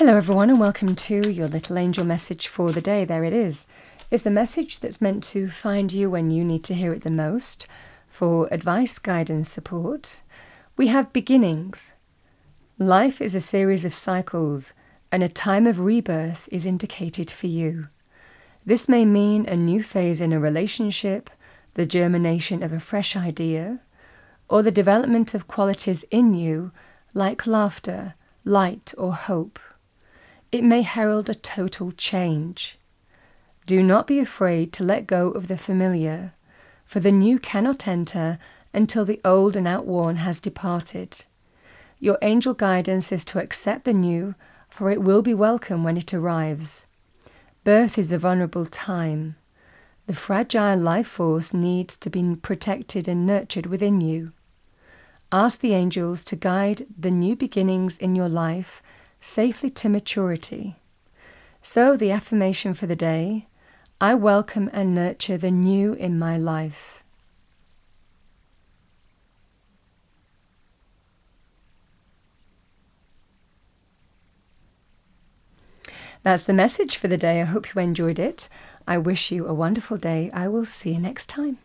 Hello everyone and welcome to your little angel message for the day. There it is. It's the message that's meant to find you when you need to hear it the most, for advice, guidance, support. We have beginnings. Life is a series of cycles, and a time of rebirth is indicated for you. This may mean a new phase in a relationship, the germination of a fresh idea, or the development of qualities in you like laughter, light, or hope. It may herald a total change. Do not be afraid to let go of the familiar, for the new cannot enter until the old and outworn has departed. Your angel guidance is to accept the new, for it will be welcome when it arrives. Birth is a vulnerable time. The fragile life force needs to be protected and nurtured within you. Ask the angels to guide the new beginnings in your life safely to maturity. So the affirmation for the day: I welcome and nurture the new in my life. That's the message for the day. I hope you enjoyed it. I wish you a wonderful day. I will see you next time.